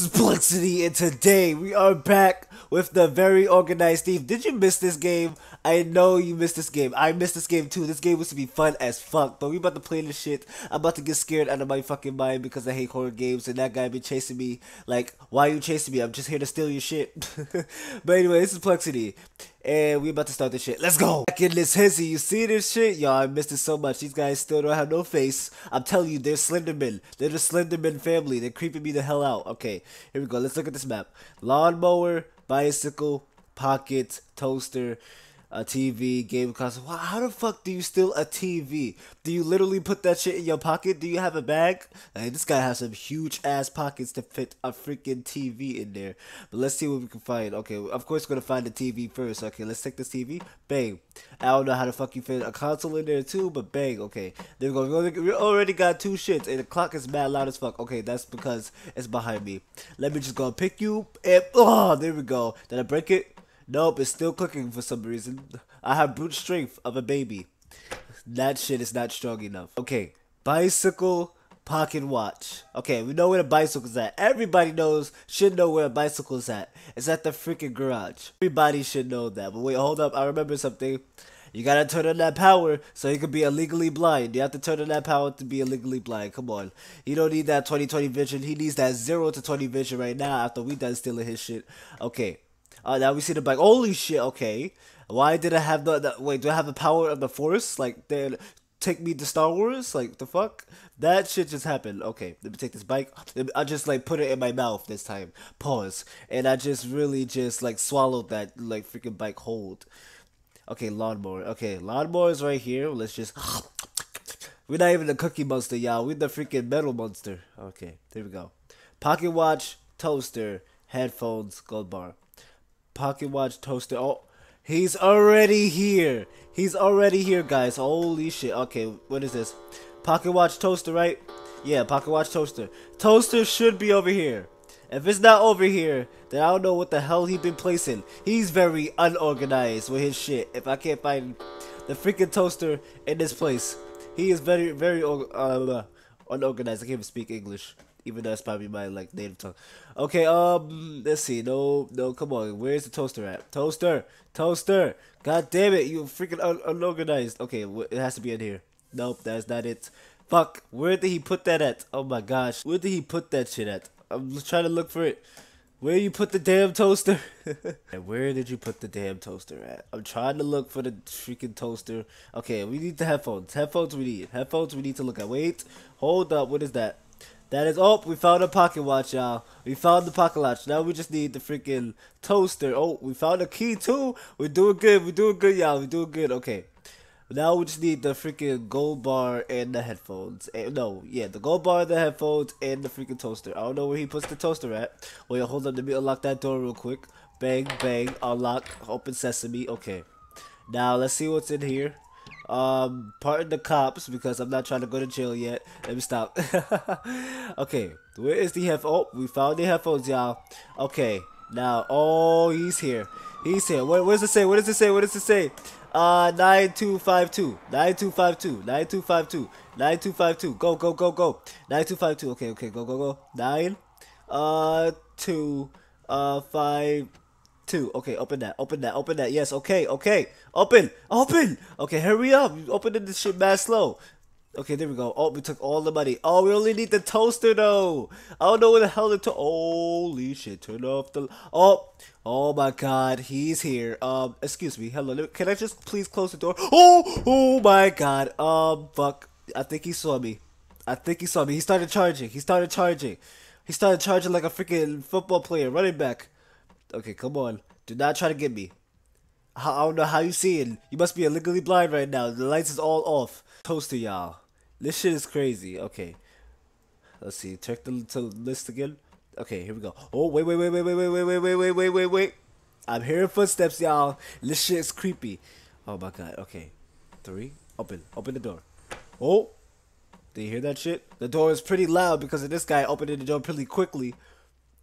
This is Plexity, and today we are back with the Very Organized Thief. Did you miss this game? I know you missed this game. I missed this game too. This game was to be fun as fuck, but we about to play this shit. I'm about to get scared out of my fucking mind because I hate horror games, and that guy been chasing me. Like, why are you chasing me? I'm just here to steal your shit. But anyway, this is Plexity, and we about to start this shit. Let's go! Back in this hizzy, you see this shit? Y'all, I missed it so much. These guys still don't have no face. I'm telling you, they're Slenderman. They're the Slenderman family. They're creeping me the hell out. Okay. Here we go. Let's look at this map. Lawnmower, bicycle, pocket, toaster, a TV, game console. Wow, how the fuck do you steal a TV? Do you literally put that shit in your pocket? Do you have a bag? Hey, this guy has some huge ass pockets to fit a freaking TV in there. But let's see what we can find. Okay, of course we're gonna find the TV first. Okay, let's take this TV. Bang. I don't know how the fuck you fit a console in there too, but bang. Okay, there we go. We already got two shits, and the clock is mad loud as fuck. Okay, that's because it's behind me. Let me just go pick you. And oh, there we go. Did I break it? Nope, it's still clicking for some reason. I have brute strength of a baby. That shit is not strong enough. Okay, bicycle, pocket watch. Okay, we know where the bicycle's at. Everybody knows, should know where a bicycle's at. It's at the freaking garage. Everybody should know that. But wait, hold up, I remember something. You gotta turn on that power so you can be illegally blind. You have to turn on that power to be illegally blind. Come on. You don't need that 20/20 vision. He needs that 0/20 vision right now after we done stealing his shit. Okay. Now we see the bike. Holy shit, okay. Why did I have the, wait, do I have the power of the force? Like, they take me to Star Wars? Like, the fuck? That shit just happened. Okay, let me take this bike. I just, like, put it in my mouth this time. Pause. And I just really just, like, swallowed that, like, freaking bike hold. Okay, lawnmower. Okay, lawnmower is right here. Let's just... We're not even the cookie monster, y'all. We're the freaking metal monster. Okay, there we go. Pocket watch, toaster, headphones, gold bar. Pocket watch, toaster. Oh, he's already here. He's already here, guys. Holy shit. Okay, what is this? Pocket watch, toaster, right? Yeah, pocket watch, toaster. Toaster should be over here. If it's not over here, then I don't know what the hell he's been placing. He's very unorganized with his shit. If I can't find the freaking toaster in this place, he is very, very unorganized. I can't even speak English. Even though that's probably my, like, native tongue. Okay, let's see. No, come on. Where's the toaster at? Toaster! Toaster! God damn it, you freaking unorganized. Okay, it has to be in here. Nope, that's not it. Fuck, where did he put that at? Oh my gosh, where did he put that shit at? I'm trying to look for it. Where you put the damn toaster? And where did you put the damn toaster at? I'm trying to look for the freaking toaster. Okay, we need the headphones. Headphones we need. Headphones we need to look at. Wait, hold up, what is that? That is, oh, we found a pocket watch, y'all. We found the pocket watch. Now we just need the freaking toaster. Oh, we found a key, too. We're doing good. We're doing good, y'all. We're doing good. Okay. Now we just need the freaking gold bar and the headphones. And, no, yeah, the gold bar, the headphones, and the freaking toaster. I don't know where he puts the toaster at. Wait, hold on. Let me unlock that door real quick. Bang, bang. Unlock. Open sesame. Okay. Now, let's see what's in here. Pardon the cops because I'm not trying to go to jail yet. Let me stop. Okay, where is the headphone? Oh, we found the headphones, y'all. Okay, now, oh, he's here. He's here. What does it say? What does it say? What does it say? 9252. 9252. 9252. 9252. Go, go, go, go. 9252. Okay, okay, go, go, go. 9, 2, 5, 2. Okay, open that, open that, open that. Yes, okay, okay. Open, open. Okay, hurry up. You opening this shit mad slow. Okay, there we go. Oh, we took all the money. Oh, we only need the toaster though. I don't know where the hell the holy shit, turn off the, oh, oh my god, he's here. Excuse me, hello, can I just please close the door? Oh, oh my god. Fuck, I think he saw me. I think he saw me. He started charging. He started charging. He started charging like a freaking football player, running back. Okay, come on. Do not try to get me. I don't know how you seeing. You must be illegally blind right now. The lights is all off. Toaster, y'all. This shit is crazy. Okay. Let's see. Check the list again. Okay, here we go. Oh, wait, wait, wait, wait, wait, wait, wait, wait, wait, wait, wait, wait. I'm hearing footsteps, y'all. This shit is creepy. Oh, my God. Okay. 3. Open. Open the door. Oh. Did you hear that shit? The door is pretty loud because of this guy opening the door pretty quickly.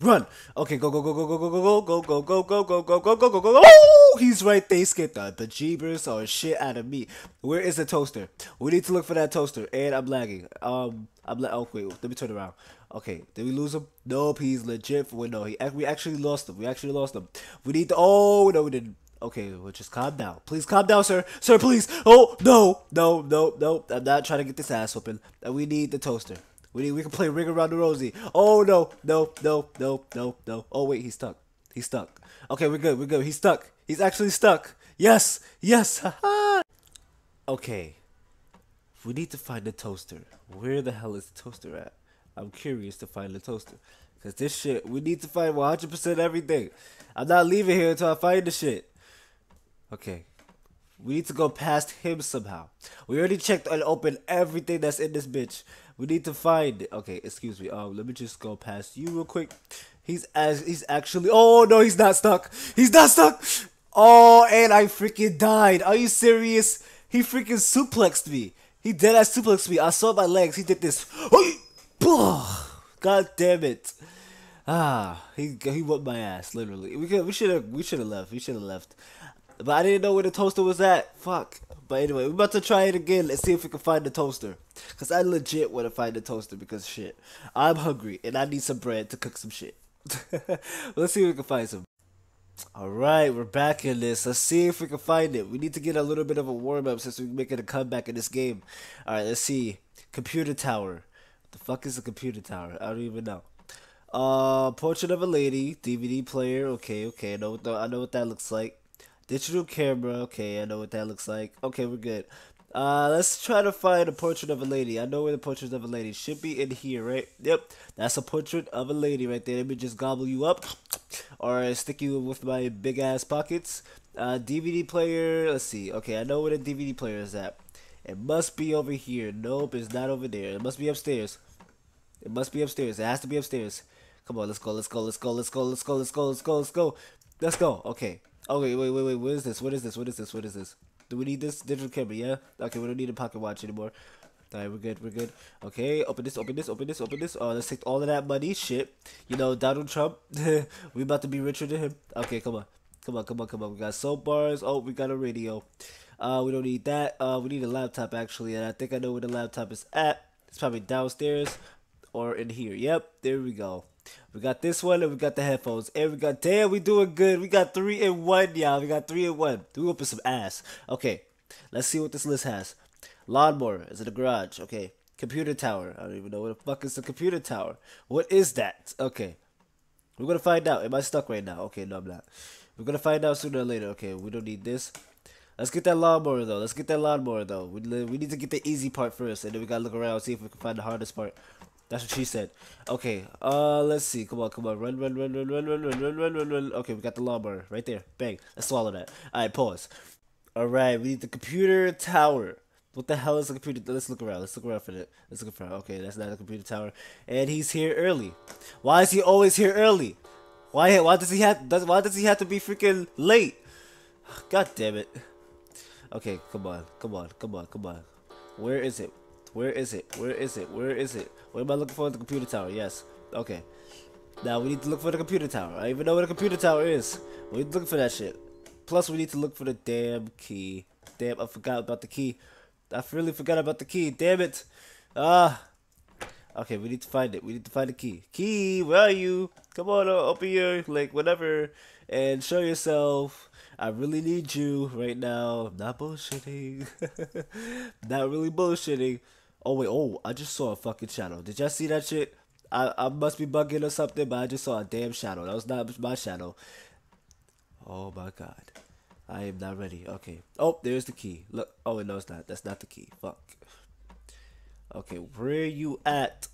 Run! Okay, go go go go go go go go go go go go go go go go go. Oh, he's right there. He scared the bejeebers or shit out of me. Where is the toaster? We need to look for that toaster. And I'm lagging. I'm lag. Oh wait, let me turn around. Okay, did we lose him? Nope, he's legit. Wait, no, we actually lost him. We actually lost him. We need to... Oh, no, we didn't. Okay, well, just calm down. Please calm down, sir. Sir, please. Oh, no. No, no, no. I'm not trying to get this ass open. We need the toaster. We can play Ring Around the Rosie. Oh, no. No, no, no, no, no. Oh, wait, he's stuck. He's stuck. Okay, we're good. We're good. He's stuck. He's actually stuck. Yes. Yes. Okay. We need to find the toaster. Where the hell is the toaster at? I'm curious to find the toaster. Because this shit, we need to find 100% everything. I'm not leaving here until I find the shit. Okay. We need to go past him somehow. We already checked and opened everything that's in this bitch. We need to find it. Okay, excuse me. Let me just go past you real quick. He's actually... Oh, no, he's not stuck. He's not stuck. Oh, and I freaking died. Are you serious? He freaking suplexed me. He dead-ass suplexed me. I saw my legs. He did this. God damn it. Ah, he whooped my ass, literally. We should have left. We should have left. But I didn't know where the toaster was at. Fuck. But anyway, we're about to try it again. Let's see if we can find the toaster. Because I legit want to find the toaster because shit. I'm hungry and I need some bread to cook some shit. Let's see if we can find some. Alright, we're back in this. Let's see if we can find it. We need to get a little bit of a warm-up since we're making a comeback in this game. Alright, let's see. Computer tower. What the fuck is a computer tower? I don't even know. Portrait of a lady. DVD player. Okay, okay. I know what that looks like. Digital camera. Okay, I know what that looks like. Okay, we're good. Let's try to find a portrait of a lady. I know where the portrait of a lady should be in here, right? Yep, that's a portrait of a lady right there. Let me just gobble you up or stick you with my big ass pockets. DVD player. Let's see. Okay, I know where the DVD player is at. It must be over here. Nope, it's not over there. It must be upstairs. It must be upstairs. It has to be upstairs. Come on, let's go. Let's go. Let's go. Let's go. Let's go. Let's go. Let's go. Let's go. Let's go. Okay. Okay, wait. What is this? What is this? What is this? What is this? Do we need this digital camera? Yeah. Okay, we don't need a pocket watch anymore. All right, we're good. We're good. Okay, open this. Open this. Open this. Open this. Oh, let's take all of that money. Shit. You know, Donald Trump. We about to be richer than him. Okay, come on. Come on. Come on. Come on. We got soap bars. Oh, we got a radio. We don't need that. We need a laptop actually, and I think I know where the laptop is at. It's probably downstairs or in here. Yep. There we go. We got this one and we got the headphones and we got, damn, we doing good. We got 3 in 1, y'all. We got 3 in 1. We open some ass. Okay, let's see what this list has. Lawnmower is in the garage. Okay, computer tower. I don't even know what the fuck is the computer tower. What is that? Okay, we're gonna find out. Am I stuck right now? Okay, no, I'm not. We're gonna find out sooner or later. Okay, we don't need this. Let's get that lawnmower though. Let's get that lawnmower though. We need to get the easy part first, and then we gotta look around and see if we can find the hardest part. That's what she said. Okay, let's see. Come on, come on. Run, run, run, run, run, run, run, run, run, run, run. Okay, we got the lawnmower right there. Bang. Let's swallow that. Alright, pause. Alright, we need the computer tower. What the hell is the computer? Let's look around. Let's look around for that. Let's look around. Okay, that's not a computer tower. And he's here early. Why is he always here early? Why does he have to be freaking late? God damn it. Okay, come on. Come on. Come on. Come on. Where is it? Where is it? Where is it? Where is it? What am I looking for in the computer tower? Yes. Okay. Now we need to look for the computer tower. I don't even know where the computer tower is. We need to look for that shit. Plus we need to look for the damn key. Damn, I forgot about the key. I really forgot about the key. Damn it. Okay, we need to find it. We need to find the key. Key, where are you? Come on, open your, like, whatever. And show yourself. I really need you right now. I'm not bullshitting. Not really bullshitting. Oh wait, oh, I just saw a fucking shadow. Did y'all see that shit? I must be bugging or something, but I just saw a damn shadow. That was not my shadow. Oh my god. I am not ready. Okay. Oh, there's the key. Look. Oh wait, no, it's not. That's not the key. Fuck. Okay, where you at?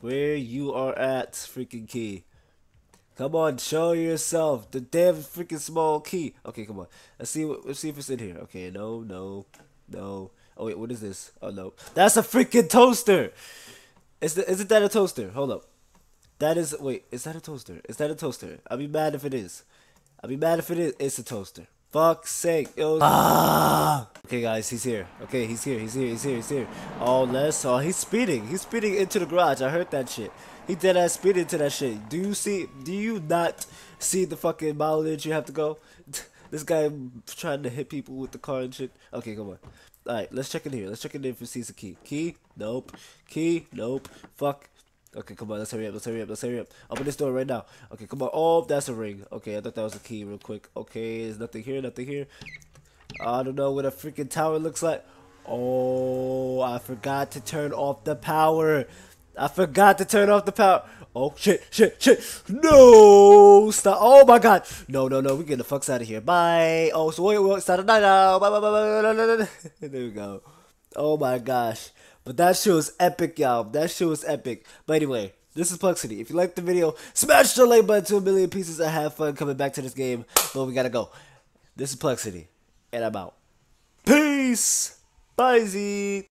Where you are at, freaking key. Come on, show yourself. The damn freaking small key. Okay, come on. Let's see if it's in here. Okay, no, no, no. Oh wait, what is this? Oh no, that's a freaking toaster. Isn't that a toaster? Hold up. That is. Wait, is that a toaster? Is that a toaster? I'll be mad if it is. I'll be mad if it is. It's a toaster. Fuck's sake. Okay, guys, he's here. Okay, he's here. He's here. He's here. He's here. Oh, let's. Oh, he's speeding. He's speeding into the garage. I heard that shit. He did that speed into that shit. Do you see? Do you not see the fucking mileage you have to go? This guy trying to hit people with the car and shit. Okay, come on. All right, let's check in here. Let's check in if it sees a key. Key? Nope. Key? Nope. Fuck. Okay, come on, let's hurry up, let's hurry up, let's hurry up. Open this door right now. Okay, come on. Oh, that's a ring. Okay, I thought that was a key real quick. Okay, there's nothing here, nothing here. I don't know what a freaking tower looks like. Oh, I forgot to turn off the power. I forgot to turn off the power. Oh, shit, shit, shit. No, stop. Oh, my God. No, no, no. We're getting the fucks out of here. Bye. Oh, so wait. Start night now. Bye, bye, bye, bye, bye, bye. There we go. Oh, my gosh. But that shit was epic, y'all. That shit was epic. But anyway, this is Plexity. If you liked the video, smash the like button to 1,000,000 pieces and have fun coming back to this game. But we gotta go. This is Plexity, and I'm out. Peace. Bye, Z.